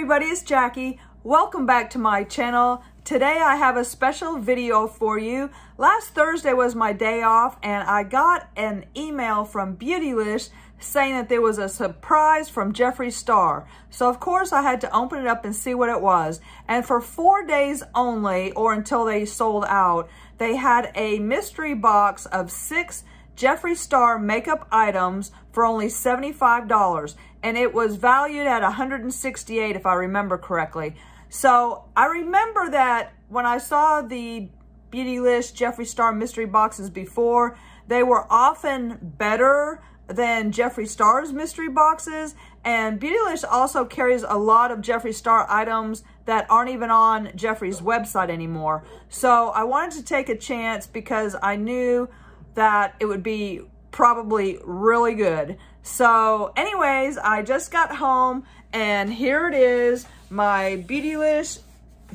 everybody, it's Jackie. Welcome back to my channel. Today I have a special video for you. Last Thursday was my day off and I got an email from Beautylish saying that there was a surprise from Jeffree Star. So of course I had to open it up and see what it was. And for 4 days only, or until they sold out, they had a mystery box of 6 Jeffree Star makeup items for only $75, and it was valued at $168 if I remember correctly. So I remember that when I saw the Beautylish Jeffree Star mystery boxes before, they were often better than Jeffree Star's mystery boxes, and Beautylish also carries a lot of Jeffree Star items that aren't even on Jeffree's website anymore. So I wanted to take a chance because I knew that it would be probably really good. So anyways, I just got home and here it is, my Beautylish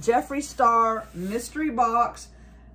Jeffree Star mystery box.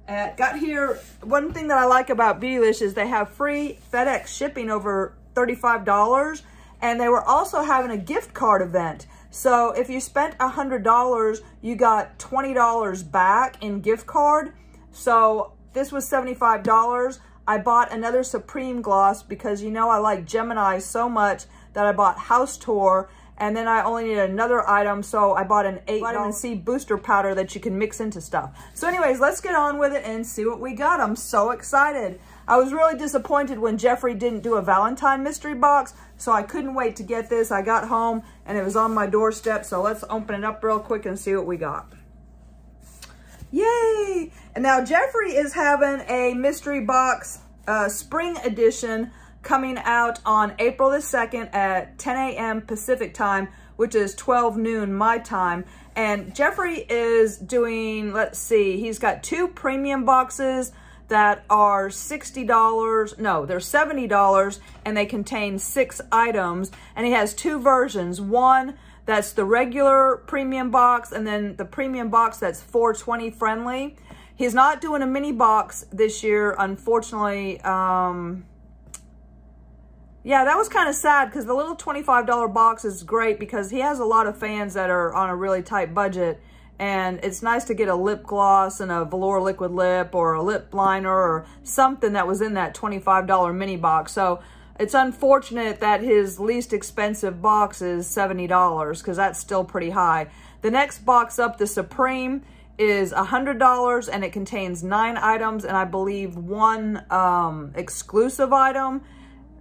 Got here, one thing that I like about Beautylish is they have free FedEx shipping over $35, and they were also having a gift card event. So if you spent $100, you got $20 back in gift card. So this was $75. I bought another Supreme gloss because you know I like Gemini so much that I bought House Tour, and then I only needed another item, so I bought an 8 Vitamin C booster powder that you can mix into stuff. So anyways, let's get on with it and see what we got. I'm so excited. I was really disappointed when Jeffree didn't do a Valentine mystery box, so I couldn't wait to get this. I got home and it was on my doorstep, so let's open it up real quick and see what we got. Yay! And now Jeffree is having a mystery box spring edition coming out on April the 2nd at 10 a.m. Pacific time, which is 12 noon my time. And Jeffree is doing, let's see, he's got 2 premium boxes that are $60. No, they're $70 and they contain 6 items. And he has 2 versions. One that's the regular premium box, and then the premium box that's 420 friendly. He's not doing a mini box this year, unfortunately. Yeah, that was kind of sad because the little $25 box is great because he has a lot of fans that are on a really tight budget, and it's nice to get a lip gloss and a velour liquid lip or a lip liner or something that was in that $25 mini box. So it's unfortunate that his least expensive box is $70 because that's still pretty high. The next box up, the Supreme, is $100 and it contains 9 items and I believe 1 exclusive item.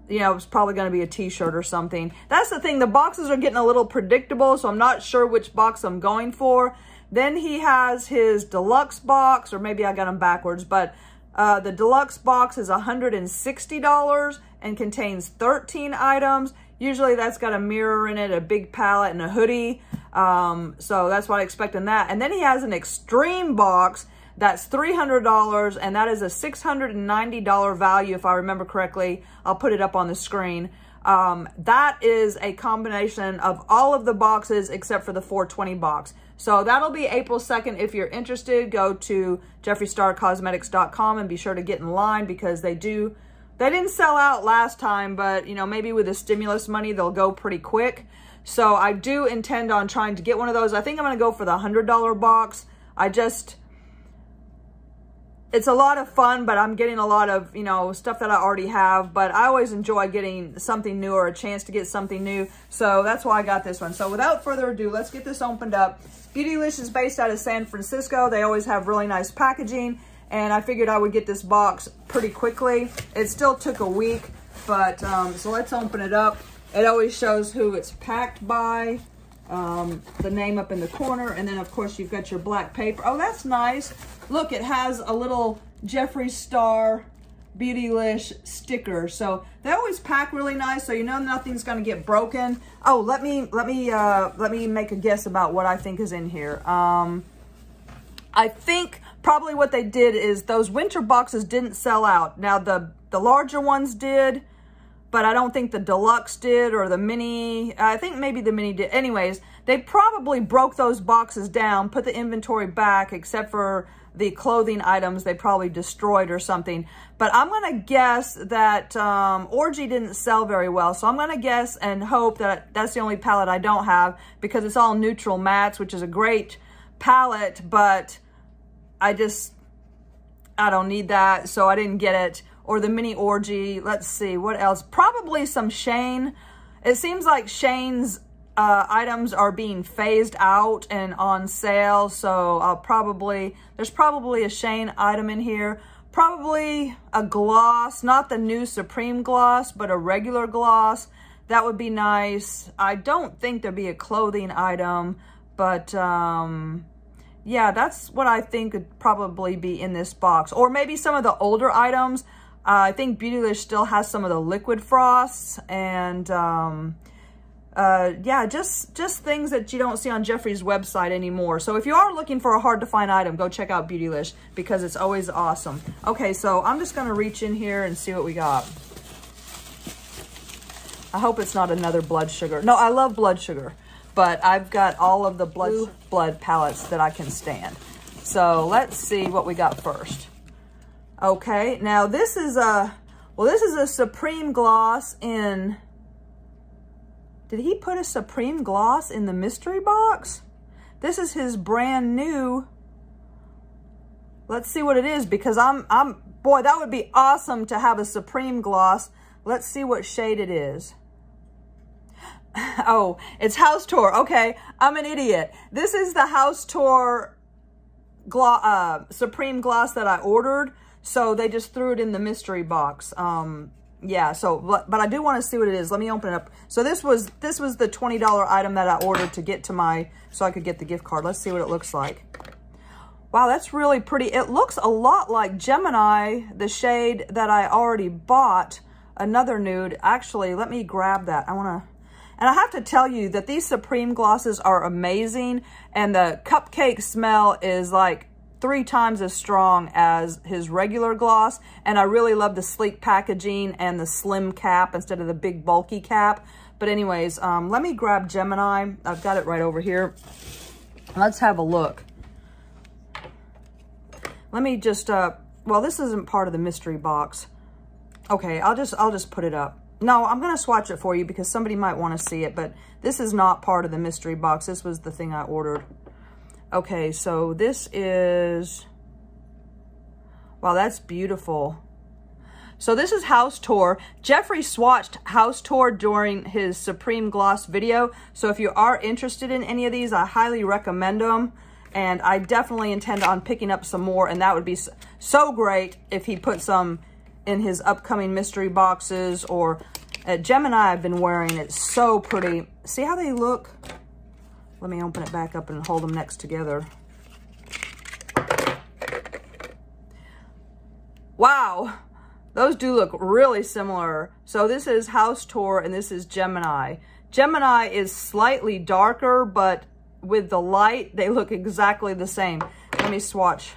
You know, it's probably going to be a t-shirt or something. That's the thing. The boxes are getting a little predictable, so I'm not sure which box I'm going for. Then he has his deluxe box, or maybe I got them backwards, but the deluxe box is $160 and contains 13 items. Usually that's got a mirror in it, a big palette, and a hoodie. So that's what I expect in that. And then he has an extreme box that's $300, and that is a $690 value, if I remember correctly. I'll put it up on the screen. That is a combination of all of the boxes except for the 420 box. So that'll be April 2nd. If you're interested, go to jeffreestarcosmetics.com and be sure to get in line because they didn't sell out last time, but you know, maybe with the stimulus money, they'll go pretty quick. So I do intend on trying to get one of those. I think I'm going to go for the $100 box. It's a lot of fun, but I'm getting a lot of, you know, stuff that I already have, but I always enjoy getting something new or a chance to get something new. So that's why I got this one. So without further ado, let's get this opened up. Beautylish is based out of San Francisco. They always have really nice packaging, and I figured I would get this box pretty quickly. It still took a week, but so let's open it up. It always shows who it's packed by, the name up in the corner, and then of course you've got your black paper. Oh, that's nice. Look, it has a little Jeffree Star Beautylish sticker. So they always pack really nice, so you know nothing's going to get broken. Oh, let me make a guess about what I think is in here. I think probably what they did is those winter boxes didn't sell out. Now the larger ones did, but I don't think the deluxe did or the mini. I think maybe the mini did. Anyways, they probably broke those boxes down, put the inventory back, except for the clothing items they probably destroyed or something. But I'm going to guess that Orgy didn't sell very well. So I'm going to guess and hope that that's the only palette I don't have, because it's all neutral mattes, which is a great palette, but I don't need that. So I didn't get it. Or the mini Orgy. Let's see what else. Probably some Shane. It seems like Shane's items are being phased out and on sale. So I'll probably, there's probably a Shane item in here. Probably a gloss, not the new Supreme gloss, but a regular gloss. That would be nice. I don't think there'd be a clothing item, but yeah, that's what I think could probably be in this box. Or maybe some of the older items. I think Beautylish still has some of the liquid frosts, and yeah, just things that you don't see on Jeffree's website anymore. So if you are looking for a hard to find item, go check out Beautylish, because it's always awesome. Okay, so I'm just gonna reach in here and see what we got. I hope it's not another Blood Sugar. No, I love Blood Sugar, but I've got all of the blood palettes that I can stand. So let's see what we got first. Okay, now this is a Supreme gloss in. Did he put a Supreme gloss in the mystery box? This is his brand new. Let's see what it is, because boy, that would be awesome to have a Supreme gloss. Let's see what shade it is. Oh, it's House Tour. Okay, I'm an idiot. This is the House Tour Supreme gloss that I ordered. So they just threw it in the mystery box. Yeah, so, but I do want to see what it is. Let me open it up. So this was the $20 item that I ordered to get to my, so I could get the gift card. Let's see what it looks like. Wow, that's really pretty. It looks a lot like Gemini, the shade that I already bought, another nude. Actually, let me grab that. I want to, and I have to tell you that these Supreme glosses are amazing, and the cupcake smell is like 3 times as strong as his regular gloss. And I really love the sleek packaging and the slim cap instead of the big bulky cap. But anyways, let me grab Gemini. I've got it right over here. Let's have a look. Let me just, well, this isn't part of the mystery box. Okay, I'll just put it up. No, I'm going to swatch it for you because somebody might want to see it, but this is not part of the mystery box. This was the thing I ordered. Okay, so this is, wow, that's beautiful. So this is House Tour. Jeffree swatched House Tour during his Supreme gloss video. So if you are interested in any of these, I highly recommend them. And I definitely intend on picking up some more. And that would be so great if he put some in his upcoming mystery boxes, or at Gemini I've been wearing. It's so pretty. See how they look? Let me open it back up and hold them next together. Wow, those do look really similar. So this is House Tour and this is Gemini. Gemini is slightly darker, but with the light, they look exactly the same. Let me swatch.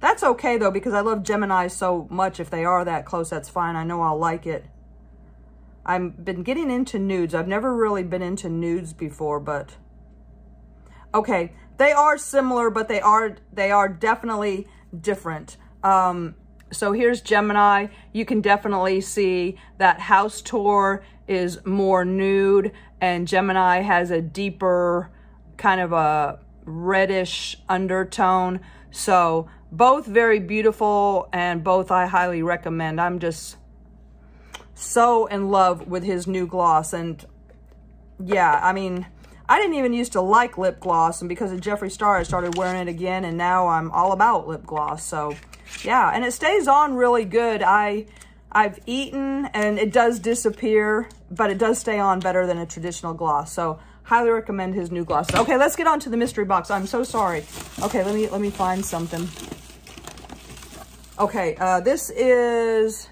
That's okay though, because I love Gemini so much. If they are that close, that's fine. I know I'll like it. I've been getting into nudes. I've never really been into nudes before, but okay. They are similar, but they are definitely different. So here's Gemini. You can definitely see that House Tour is more nude and Gemini has a deeper kind of a reddish undertone. So both very beautiful, and both I highly recommend. I'm just so in love with his new gloss. And yeah, I mean, I didn't even used to like lip gloss, and because of Jeffree Star, I started wearing it again, and now I'm all about lip gloss. So yeah, and it stays on really good. I've eaten and it does disappear, but it does stay on better than a traditional gloss. So highly recommend his new gloss. Okay, let's get on to the mystery box. I'm so sorry. Okay, let me find something. Okay, this is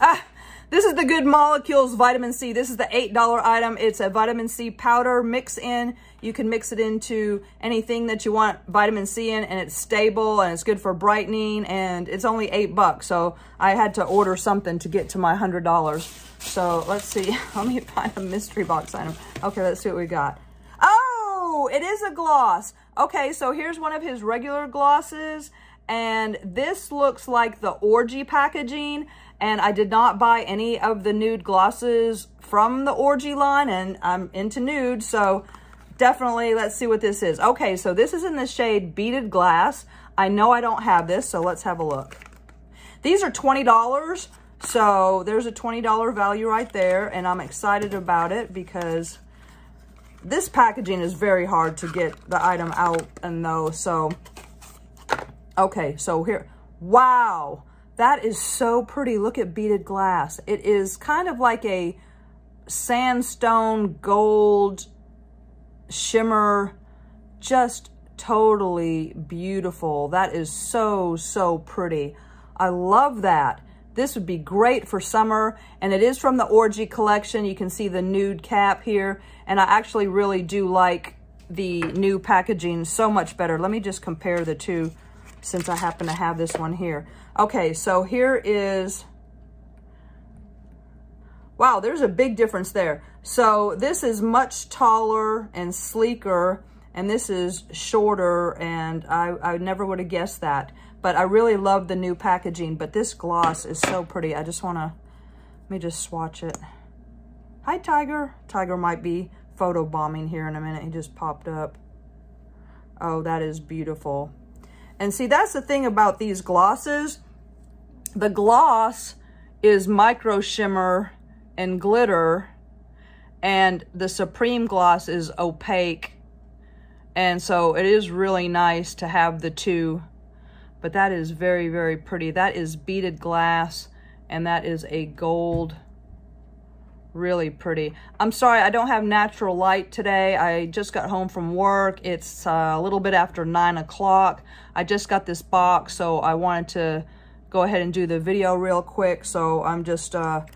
the Good Molecules Vitamin C. This is the $8 item. It's a vitamin C powder mix in. You can mix it into anything that you want vitamin C in, and it's stable and it's good for brightening, and it's only $8. So I had to order something to get to my $100. So let's see, let me find a mystery box item. Okay, let's see what we got. Oh, it is a gloss. Okay, so here's one of his regular glosses, and this looks like the Orgy packaging, and I did not buy any of the nude glosses from the Orgy line, and I'm into nude, so definitely let's see what this is. Okay, so this is in the shade Beaded Glass. I know I don't have this, so let's have a look. These are $20, so there's a $20 value right there, and I'm excited about it because this packaging is very hard to get the item out and though, so. Okay, so here, wow, that is so pretty. Look at Beaded Glass. It is kind of like a sandstone gold shimmer, just totally beautiful. That is so, so pretty. I love that. This would be great for summer, and it is from the Orgy collection. You can see the nude cap here, and I actually really do like the new packaging so much better. Let me just compare the two since I happen to have this one here. Okay, so here is, wow, there's a big difference there. So this is much taller and sleeker, and this is shorter, and I never would have guessed that. But I really love the new packaging, but this gloss is so pretty. I just wanna, let me just swatch it. Hi, Tiger. Tiger might be photobombing here in a minute. He just popped up. Oh, that is beautiful. And see, that's the thing about these glosses. The gloss is micro shimmer and glitter, and the Supreme gloss is opaque. And so it is really nice to have the two. But that is very, very pretty. That is Beaded Glass, and that is a gold, really pretty. I'm sorry, I don't have natural light today. I just got home from work. It's a little bit after 9 o'clock. I just got this box, so I wanted to go ahead and do the video real quick. So I'm just, I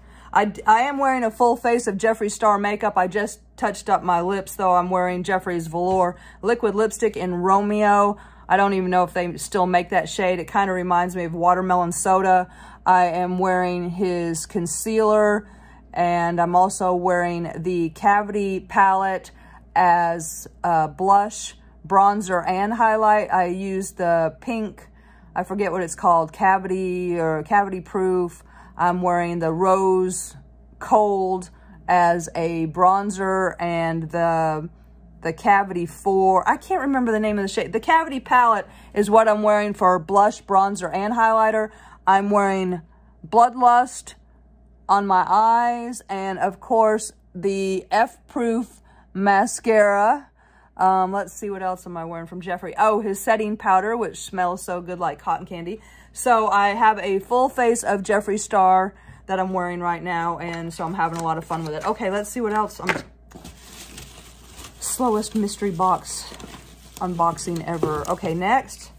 am wearing a full face of Jeffree Star makeup. I just touched up my lips, though. I'm wearing Jeffree's Velour Liquid Lipstick in Romeo. I don't even know if they still make that shade. It kind of reminds me of watermelon soda. I am wearing his concealer, and I'm also wearing the Cavity palette as a blush, bronzer, and highlight. I used the pink, I forget what it's called, Cavity or Cavity Proof. I'm wearing the Rose Cold as a bronzer, and the Cavity 4, I can't remember the name of the shade. The Cavity palette is what I'm wearing for blush, bronzer, and highlighter. I'm wearing Bloodlust on my eyes, and of course the F-Proof mascara. Let's see, what else am I wearing from Jeffree? Oh, his setting powder, which smells so good like cotton candy. So I have a full face of Jeffree Star that I'm wearing right now, and so I'm having a lot of fun with it. Okay, let's see what else. I'm slowest mystery box unboxing ever. Okay, next.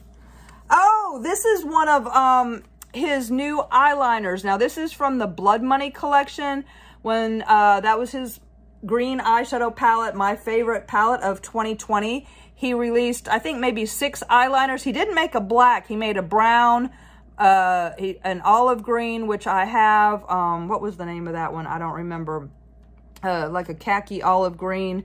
Oh, this is one of his new eyeliners. Now, this is from the Blood Money collection. When that was his green eyeshadow palette, my favorite palette of 2020. He released, I think, maybe 6 eyeliners. He didn't make a black. He made a brown, an olive green, which I have. What was the name of that one? I don't remember. Like a khaki olive green.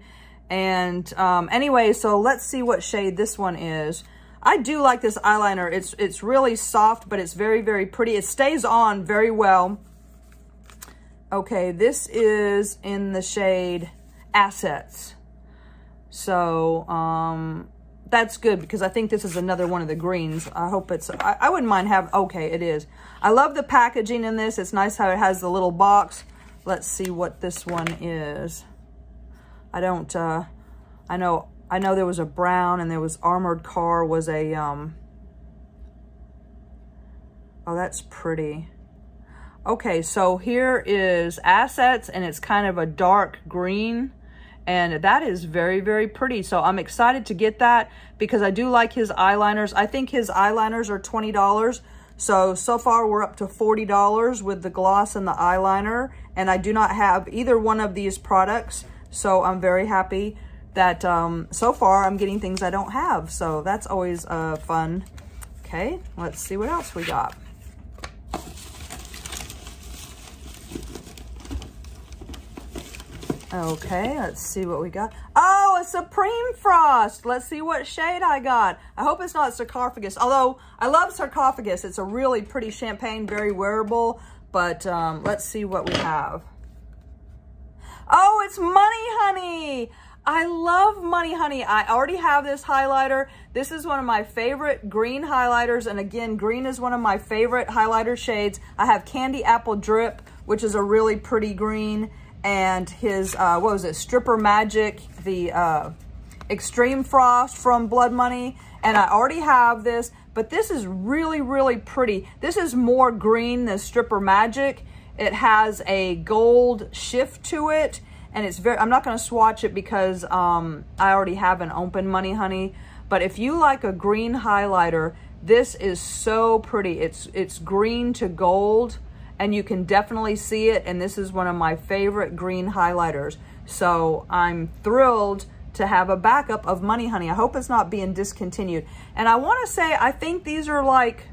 And anyway, so let's see what shade this one is. I do like this eyeliner. It's really soft, but it's very, very pretty. It stays on very well. Okay, this is in the shade A$$ets. So that's good, because I think this is another one of the greens. I hope it's, I wouldn't mind have, okay, it is. I love the packaging in this. It's nice how it has the little box. Let's see what this one is. I don't, I know there was a brown, and there was Armored Car was a, oh, that's pretty. Okay, so here is A$$ets, and it's kind of a dark green, and that is very, very pretty. So I'm excited to get that, because I do like his eyeliners. I think his eyeliners are $20. So far we're up to $40 with the gloss and the eyeliner, and I do not have either one of these products. So I'm very happy that so far I'm getting things I don't have. So that's always fun. Okay, let's see what else we got. Okay, let's see what we got. Oh, my Supreme Frost. Let's see what shade I got. I hope it's not Sarcophagus, although I love Sarcophagus. It's a really pretty champagne, very wearable, but let's see what we have. Oh, it's Money Honey. I love Money Honey. I already have this highlighter. This is one of my favorite green highlighters. And again, green is one of my favorite highlighter shades. I have Candy Apple Drip, which is a really pretty green. And his, what was it? Stripper Magic, the Extreme Frost from Blood Money. And I already have this, but this is really, really pretty. This is more green than Stripper Magic. It has a gold shift to it. And it's very, I'm not going to swatch it because I already have an open Money Honey. But if you like a green highlighter, this is so pretty. It's green to gold, and you can definitely see it. And this is one of my favorite green highlighters. So I'm thrilled to have a backup of Money Honey. I hope it's not being discontinued. And I want to say, I think these are like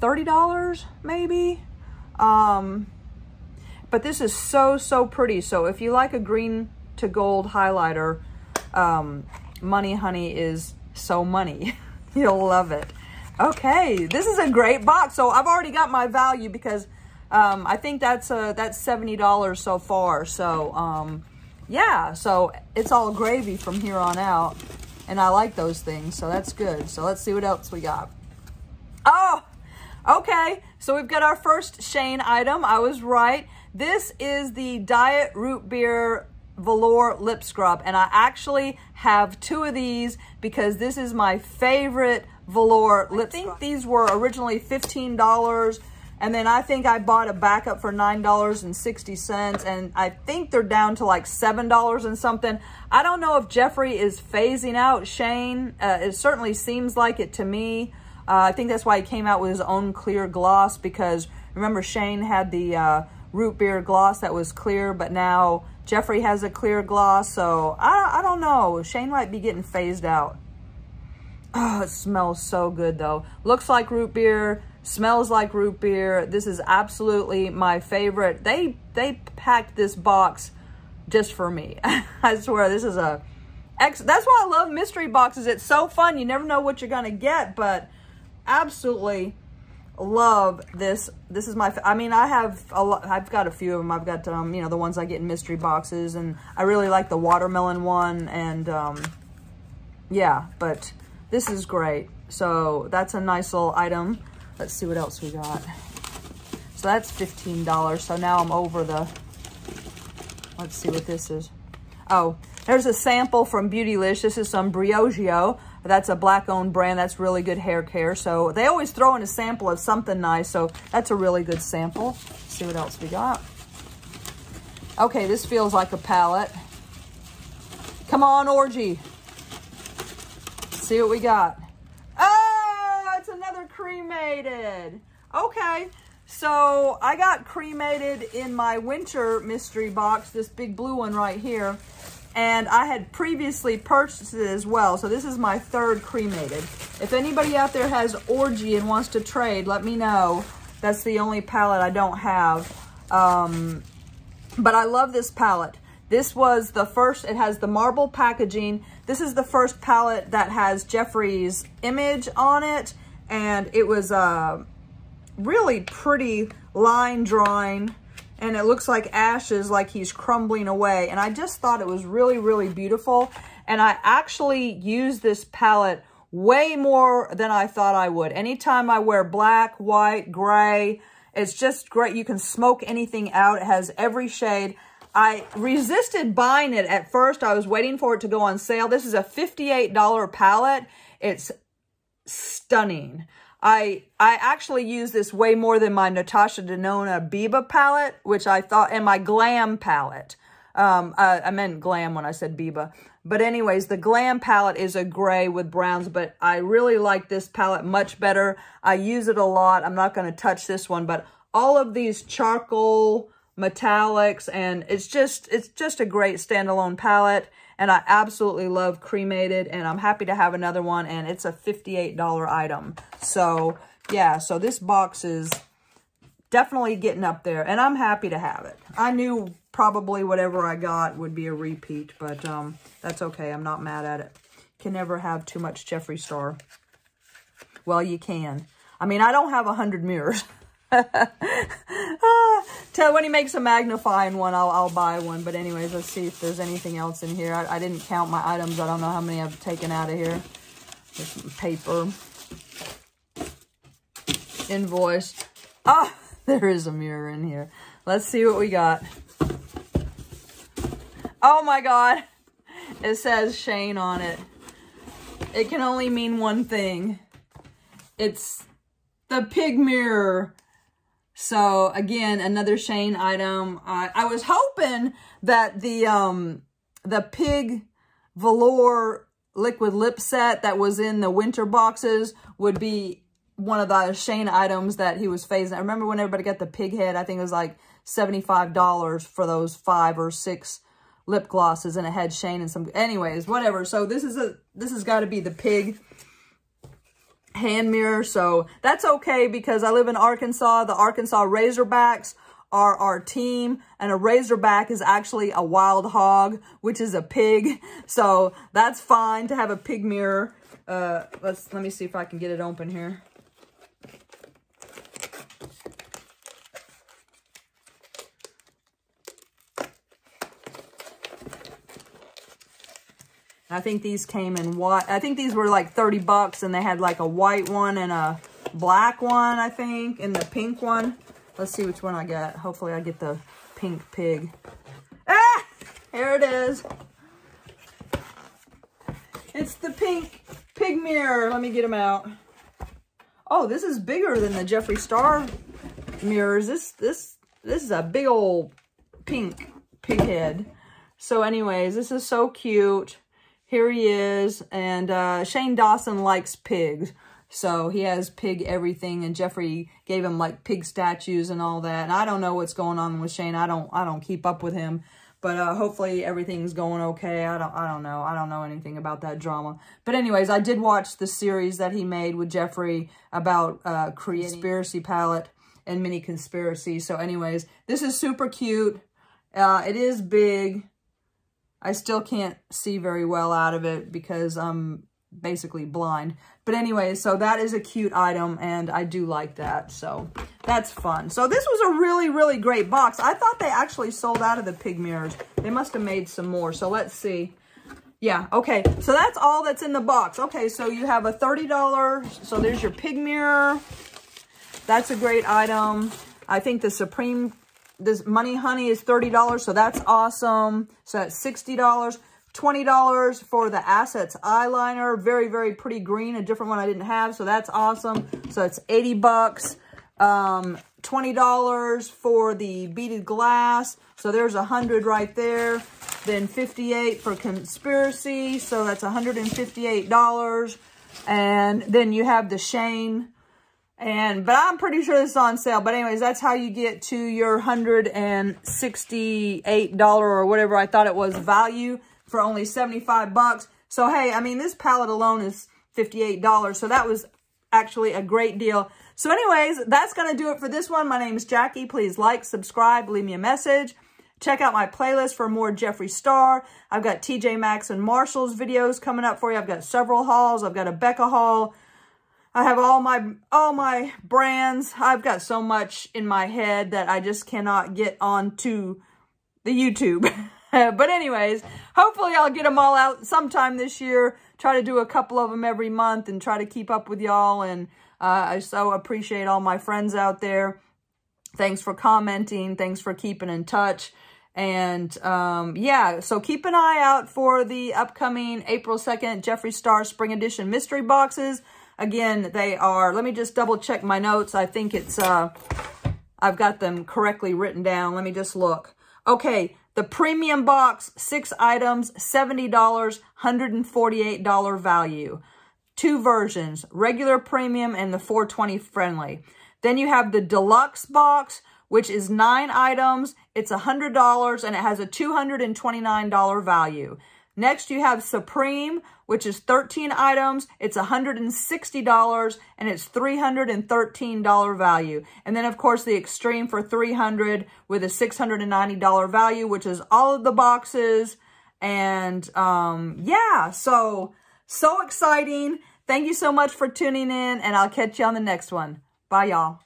$30 maybe. But this is so, so pretty. So if you like a green to gold highlighter, Money Honey is so money. You'll love it. Okay, this is a great box. So I've already got my value because I think that's $70 so far. So yeah, so it's all gravy from here on out. And I like those things, so that's good. So let's see what else we got. Oh, okay. So we've got our first Shane item. I was right. This is the Diet Root Beer Velour Lip Scrub, and I actually have two of these because this is my favorite velour lip scrub. I think these were originally $15, and then I think I bought a backup for $9.60, and I think they're down to like $7 and something. I don't know if Jeffree is phasing out Shane. It certainly seems like it to me. I think that's why he came out with his own clear gloss, because remember Shane had the root beer gloss that was clear, but now Jeffree has a clear gloss. So I don't know. Shane might be getting phased out. Oh, it smells so good though. Looks like root beer, smells like root beer. This is absolutely my favorite. They packed this box just for me. I swear this is a, that's why I love mystery boxes. It's so fun. You never know what you're gonna get, but absolutely love this. This is my, I mean, I have a lot, I've got a few of them. I've got, you know, the ones I get in mystery boxes, and I really like the watermelon one, and yeah, but this is great. So that's a nice little item. Let's see what else we got. So that's $15. So now I'm over the, let's see what this is. Oh, there's a sample from Beautylish. This is some Briogeo. That's a black-owned brand. That's really good hair care. So they always throw in a sample of something nice. So that's a really good sample. Let's see what else we got. Okay, this feels like a palette. Come on, Orgy. Let's see what we got. Oh, it's another cremated. Okay, so I got cremated in my winter mystery box, this big blue one right here. And I had previously purchased it as well. So this is my third cremated. If anybody out there has Orgy and wants to trade, let me know. That's the only palette I don't have. But I love this palette. This was the first, it has the marble packaging. This is the first palette that has Jeffree's image on it. And it was a really pretty line drawing. And it looks like ashes, like he's crumbling away. And I just thought it was really, really beautiful. And I actually use this palette way more than I thought I would. Anytime I wear black, white, gray, it's just great. You can smoke anything out. It has every shade. I resisted buying it at first. I was waiting for it to go on sale. This is a $58 palette. It's stunning. I actually use this way more than my Natasha Denona Biba palette, which I thought, and my Glam palette. I meant Glam when I said Biba. But anyways, the Glam palette is a gray with browns, but I really like this palette much better. I use it a lot. I'm not going to touch this one, but all of these charcoal metallics, and it's just a great standalone palette. And I absolutely love cremated, and I'm happy to have another one, and it's a $58 item. So yeah, so this box is definitely getting up there, and I'm happy to have it. I knew probably whatever I got would be a repeat, but that's okay. I'm not mad at it. Can never have too much Jeffree Star. Well, you can. I mean, I don't have 100 mirrors. When he makes a magnifying one, I'll buy one. But anyways, let's see if there's anything else in here. I didn't count my items. I don't know how many I've taken out of here. There's some paper. Invoice. Ah, there is a mirror in here. Let's see what we got. Oh my God. It says Shane on it. It can only mean one thing. It's the pig mirror. So again, another Shane item. I was hoping that the pig velour liquid lip set that was in the winter boxes would be one of the Shane items that he was phasing. I remember when everybody got the pig head, I think it was like $75 for those 5 or 6 lip glosses, and it had Shane and some, anyways, whatever. So this has got to be the pig hand mirror. So that's okay, because I live in Arkansas. The Arkansas Razorbacks are our team, and a Razorback is actually a wild hog, which is a pig. So that's fine to have a pig mirror. Let me see if I can get it open here. I think these came in white. I think these were like $30, and they had like a white one and a black one, I think, and the pink one. Let's see which one I got. Hopefully I get the pink pig. Ah! Here it is. It's the pink pig mirror. Let me get them out. Oh, this is bigger than the Jeffree Star mirrors. This is a big old pink pig head. So anyways, this is so cute. Here he is, and Shane Dawson likes pigs, so he has pig everything, and Jeffree gave him like pig statues and all that, and I don't know what's going on with Shane. I don't keep up with him, but hopefully everything's going okay. I don't know anything about that drama, but anyways, I did watch the series that he made with Jeffree about creating Conspiracy palette and mini Conspiracy. So anyways, this is super cute. It is big. I still can't see very well out of it because I'm basically blind. But anyway, so that is a cute item, and I do like that. So that's fun. So this was a really, really great box. I thought they actually sold out of the pig mirrors. They must have made some more. So let's see. Yeah, okay. So that's all that's in the box. Okay, so you have a $30. So there's your pig mirror. That's a great item. I think the Supreme... This Money Honey is $30, so that's awesome. So that's $60. $20 for the A$$ets eyeliner. Very, very pretty green. A different one I didn't have, so that's awesome. So it's $80. $20 for the beaded glass. So there's $100 right there. Then $58 for Conspiracy. So that's $158. And then you have the Shane. But I'm pretty sure this is on sale. But anyways, that's how you get to your $168 or whatever I thought it was value for only $75. So, hey, I mean, this palette alone is $58. So that was actually a great deal. So anyways, that's going to do it for this one. My name is Jackie. Please like, subscribe, leave me a message. Check out my playlist for more Jeffree Star. I've got TJ Maxx and Marshalls videos coming up for you. I've got several hauls. I've got a Becca haul. I have all my brands. I've got so much in my head that I just cannot get onto the YouTube. But anyways, hopefully I'll get them all out sometime this year. Try to do a couple of them every month and try to keep up with y'all. And I so appreciate all my friends out there. Thanks for commenting. Thanks for keeping in touch. And yeah, so keep an eye out for the upcoming April 2nd Jeffree Star Spring Edition mystery boxes. Again, they are, let me just double check my notes. I think it's, I've got them correctly written down. Let me just look. Okay, the premium box, 6 items, $70, $148 value. 2 versions, regular premium and the 420 friendly. Then you have the deluxe box, which is 9 items. It's $100, and it has a $229 value. Next, you have Supreme, which is 13 items. It's $160, and it's $313 value. And then, of course, the Extreme for $300 with a $690 value, which is all of the boxes. And, yeah, so exciting. Thank you so much for tuning in, and I'll catch you on the next one. Bye, y'all.